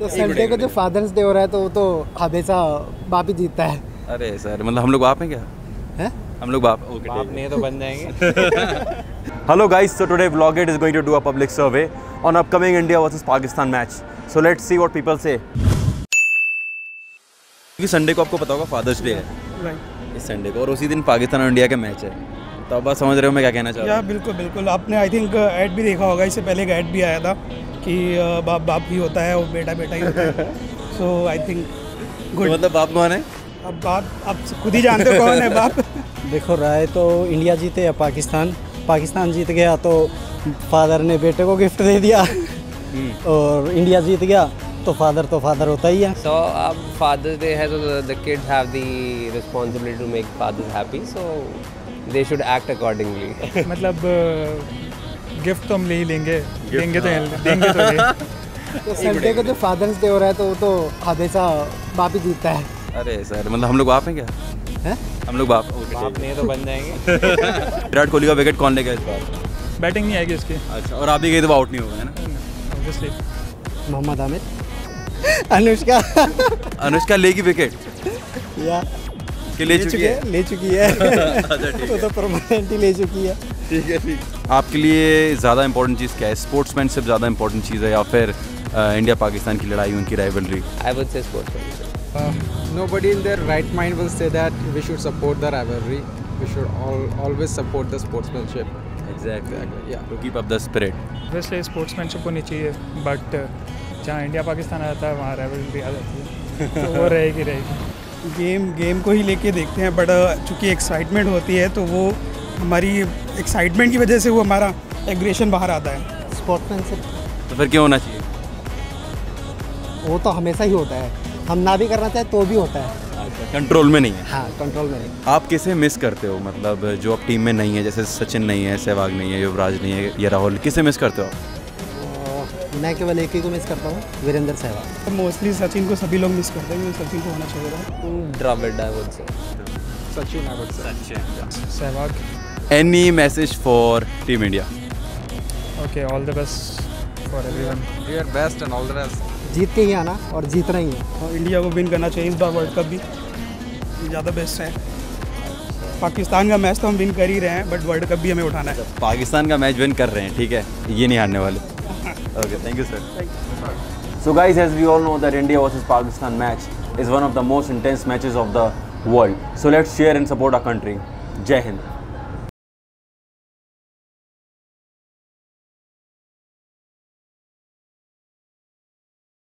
तो संडे को जो फादर्स डे हो रहा है तो वो तो हमेशा बाप ही जीतता है। अरे सर मतलब हम लोग बाप हैं क्या? हैं हम लोग बाप? ओके बाप नहीं है तो बन जाएंगे। Hello guys, so today Vlogit is going to do a public survey on upcoming India versus Pakistan match. So let's see what people say. क्योंकि संडे को आपको पता होगा फादर्स डे है इस संडे को और उसी दिन पाकिस्तान और इंडिया का मैच है, तो आप समझ रहे हो मैं क्या कहना चाहता हूँ। बिल्कुल बिल्कुल, आपने आई थिंक ऐड भी देखा होगा, इससे पहले एक ऐड भी आया था कि बाप बाप ही होता है और बेटा बेटा ही होता है। So I think good. मतलब बाप कौन है? अब बाप आप खुद ही जानते हो कौन है बाप। देखो राय तो इंडिया जीते या पाकिस्तान जीत गया तो फादर ने बेटे को गिफ्ट दे दिया और इंडिया जीत गया तो फादर होता ही है। सो अब फादर्स डे है तो the kids have the responsibility to make fathers happy, so they should act accordingly. मतलब गिफ्ट तो हम ले ही लेंगे, देंगे तो संडे को जो फादर्स डे हो रहा है तो वो तो हमेशा बाप ही जीतता है। अरे सर मतलब हम लोग बाप हैं क्या? हैं हम लोग बाप? बाप नहीं तो बन जाएंगे। विराट कोहली का विकेट कौन लेगा इस बार? बैटिंग नहीं आएगी इसकी। अच्छा, और आप भी गए तो आउट नहीं होगा है ना? ऑब्वियसली मोहम्मद अमित। अनुष्का अनुष्का लेगी विकेट या कि ले चुकी है तो परमानेंट ही ले चुकी है। ठीक है ठीक। आपके लिए ज़्यादा इंपॉर्टेंट चीज़ क्या है? स्पोर्ट्समैनशिप ज़्यादा इंपॉर्टेंट चीज़ है या फिर इंडिया पाकिस्तान की लड़ाई, उनकी rivalry? I would say sportsmanship. Nobody in their right mind will say that we should support the rivalry, we should always support the sportsmanship. Exactly या to keep up the spirit. वैसे sportsmanship होनी चाहिए, but जहाँ India Pakistan आता है वहाँ rivalry भी आ जाती है, तो वो रहेगी। गेम को ही लेके देखते हैं, बट चूँकि एक्साइटमेंट होती है तो वो हमारी एक्साइटमेंट की वजह से वो हमारा एग्रेशन बाहर आता है। स्पोर्ट्समैनशिप तो फिर क्यों होना चाहिए? वो तो हमेशा ही होता है, हम ना भी करना चाहें तो भी होता है। कंट्रोल में नहीं है। हाँ कंट्रोल में नहीं। आप किसे मिस करते हो मतलब जो आप टीम में नहीं है? जैसे सचिन नहीं है, सहवाग नहीं है, युवराज नहीं है या राहुल, किसे मिस करते हो आप? मैं केवल एक ही को मिस करता हूँ, वीरेंद्र सहवाग। मोस्टली सचिन को सभी लोग मिस करते हैं, सचिन को होना चाहिए। Sachin. Sehwag. Any message for Team India? Okay, all the best for everyone. We are best and all the rest. जीत के ही आना और जीतना ही है। इंडिया को विन करना चाहिए इस बार वर्ल्ड कप भी, ज़्यादा बेस्ट है। पाकिस्तान का मैच तो हम विन कर ही रहे हैं, बट वर्ल्ड कप भी हमें उठाना है। पाकिस्तान का मैच विन कर रहे हैं, ठीक है, ये नहीं हारने वाले। Okay thank you sir. So guys as we all know that India versus Pakistan match is one of the most intense matches of the world. So let's share and support our country. Jai Hind.